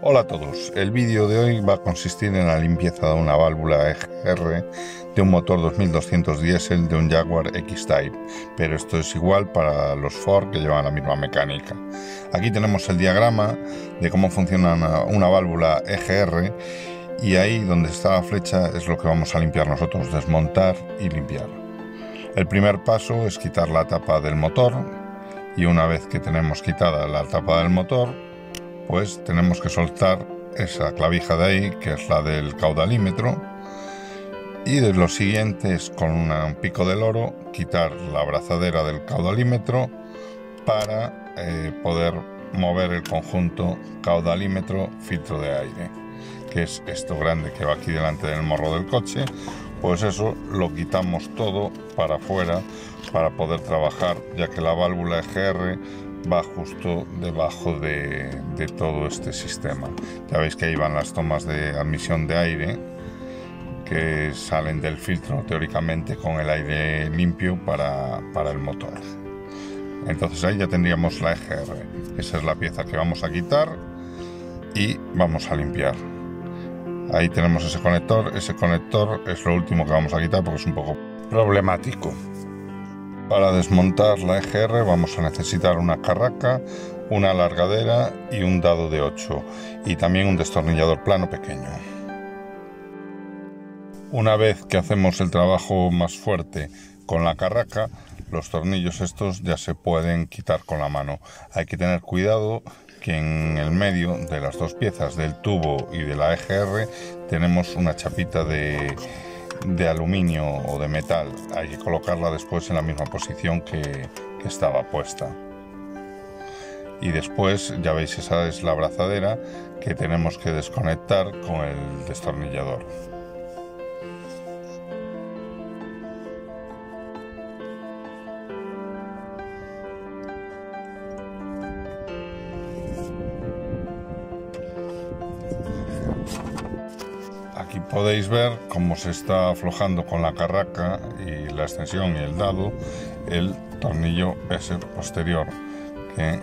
Hola a todos, el vídeo de hoy va a consistir en la limpieza de una válvula EGR de un motor 2200 diésel de un Jaguar X-Type, pero esto es igual para los Ford que llevan la misma mecánica. Aquí tenemos el diagrama de cómo funciona una válvula EGR y ahí donde está la flecha es lo que vamos a limpiar nosotros, desmontar y limpiar. El primer paso es quitar la tapa del motor y una vez que tenemos quitada la tapa del motor, pues tenemos que soltar esa clavija de ahí, que es la del caudalímetro, y de lo siguiente es con un pico del oro quitar la abrazadera del caudalímetro para poder mover el conjunto caudalímetro filtro de aire, que es esto grande que va aquí delante del morro del coche. Pues eso lo quitamos todo para afuera para poder trabajar, ya que la válvula EGR va justo debajo de todo este sistema. Ya veis que ahí van las tomas de admisión de aire que salen del filtro teóricamente con el aire limpio para el motor. Entonces ahí ya tendríamos la EGR. Esa es la pieza que vamos a quitar y vamos a limpiar. Ahí tenemos ese conector. Ese conector es lo último que vamos a quitar porque es un poco problemático. Para desmontar la EGR vamos a necesitar una carraca, una alargadera y un dado de 8 y también un destornillador plano pequeño. Una vez que hacemos el trabajo más fuerte con la carraca, los tornillos estos ya se pueden quitar con la mano. Hay que tener cuidado que en el medio de las dos piezas del tubo y de la EGR tenemos una chapita de aluminio o de metal. Hay que colocarla después en la misma posición que estaba puesta. Y después, ya veis, esa es la abrazadera que tenemos que desconectar con el destornillador. Aquí podéis ver cómo se está aflojando con la carraca y la extensión y el dado el tornillo ese posterior, que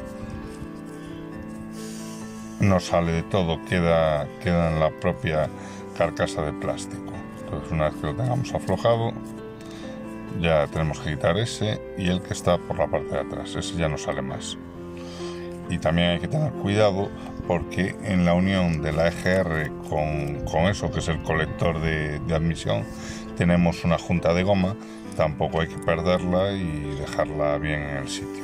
no sale de todo, queda en la propia carcasa de plástico. Entonces, una vez que lo tengamos aflojado, ya tenemos que quitar ese y el que está por la parte de atrás. Ese ya no sale más. Y también hay que tener cuidado porque en la unión de la EGR con eso, que es el colector de admisión, tenemos una junta de goma. Tampoco hay que perderla y dejarla bien en el sitio.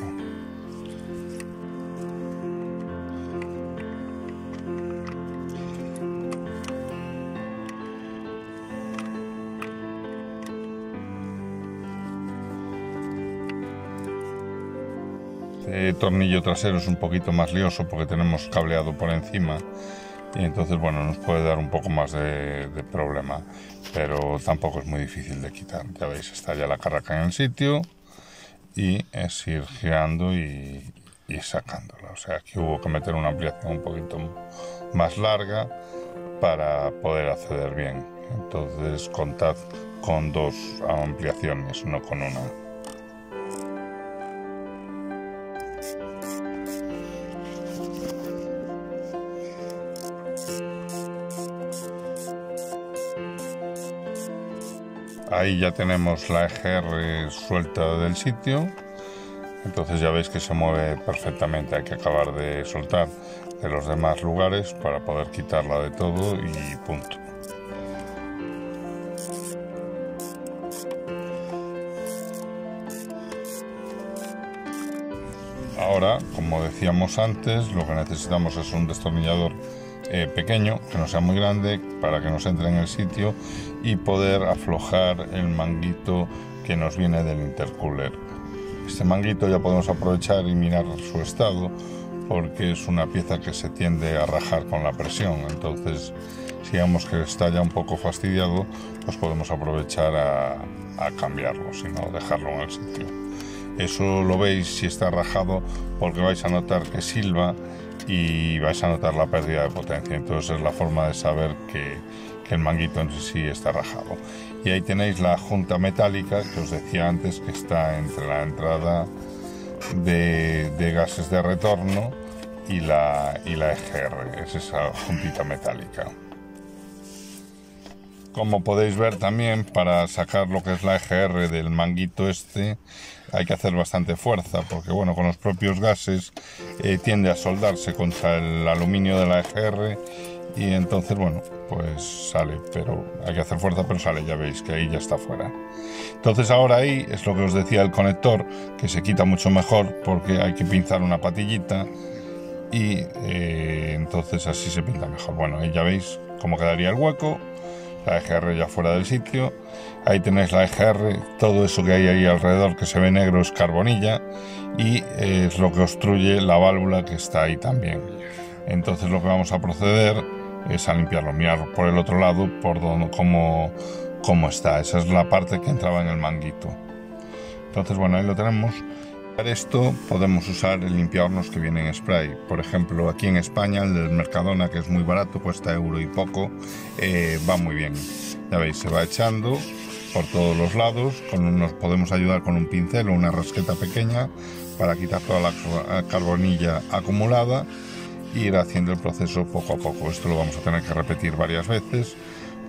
El tornillo trasero es un poquito más lioso porque tenemos cableado por encima y entonces, bueno, nos puede dar un poco más de problema, pero tampoco es muy difícil de quitar. Ya veis, está ya la carraca en el sitio y es ir girando y sacándola. O sea, aquí hubo que meter una ampliación un poquito más larga para poder acceder bien. Entonces contad con dos ampliaciones, no con una. Ahí ya tenemos la EGR suelta del sitio, entonces ya veis que se mueve perfectamente. Hay que acabar de soltar de los demás lugares para poder quitarla de todo y punto. Ahora, como decíamos antes, lo que necesitamos es un destornillador pequeño, que no sea muy grande, para que nos entre en el sitio y poder aflojar el manguito que nos viene del intercooler. Este manguito ya podemos aprovechar y mirar su estado porque es una pieza que se tiende a rajar con la presión. Entonces, si vemos que está ya un poco fastidiado, pues podemos aprovechar a cambiarlo, sino dejarlo en el sitio. Eso lo veis si está rajado porque vais a notar que silba y vais a notar la pérdida de potencia. Entonces es la forma de saber que el manguito en sí está rajado. Y ahí tenéis la junta metálica que os decía antes, que está entre la entrada de gases de retorno y la EGR, es esa juntita metálica. Como podéis ver también, para sacar lo que es la EGR del manguito este hay que hacer bastante fuerza, porque bueno, con los propios gases tiende a soldarse contra el aluminio de la EGR y entonces bueno, pues sale, pero hay que hacer fuerza, pero sale, ya veis que ahí ya está fuera. Entonces ahora ahí es lo que os decía, el conector, que se quita mucho mejor porque hay que pinzar una patillita y entonces así se pinta mejor. Bueno, ahí ya veis cómo quedaría el hueco, la EGR ya fuera del sitio. Ahí tenéis la EGR, todo eso que hay ahí alrededor que se ve negro es carbonilla y es lo que obstruye la válvula que está ahí también. Entonces lo que vamos a proceder es a limpiarlo, mirar por el otro lado por donde, cómo está. Esa es la parte que entraba en el manguito. Entonces bueno, ahí lo tenemos. Para esto podemos usar el limpiador que viene en spray. Por ejemplo, aquí en España el del Mercadona, que es muy barato, cuesta euro y poco, va muy bien. Ya veis, se va echando por todos los lados. Nos podemos ayudar con un pincel o una rasqueta pequeña para quitar toda la carbonilla acumulada e ir haciendo el proceso poco a poco. Esto lo vamos a tener que repetir varias veces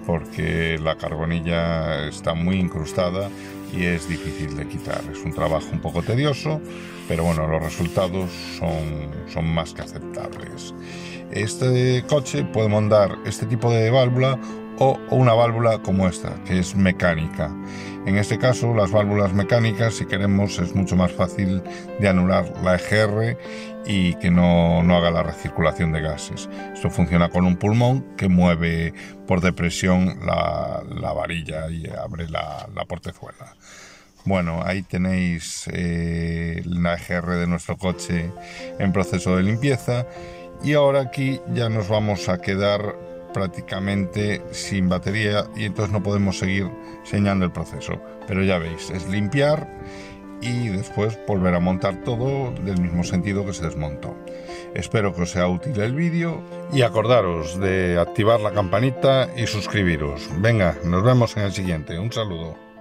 porque la carbonilla está muy incrustada y es difícil de quitar. Es un trabajo un poco tedioso, pero bueno, los resultados son más que aceptables. Este coche puede montar este tipo de válvula o una válvula como esta, que es mecánica. En este caso, las válvulas mecánicas, si queremos, es mucho más fácil de anular la EGR y que no haga la recirculación de gases. Esto funciona con un pulmón que mueve por depresión la varilla y abre la portezuela. Bueno, ahí tenéis la EGR de nuestro coche en proceso de limpieza. Y ahora aquí ya nos vamos a quedar prácticamente sin batería y entonces no podemos seguir enseñando el proceso, pero ya veis, es limpiar y después volver a montar todo del mismo sentido que se desmontó. Espero que os sea útil el vídeo y acordaros de activar la campanita y suscribiros. Venga, nos vemos en el siguiente. Un saludo.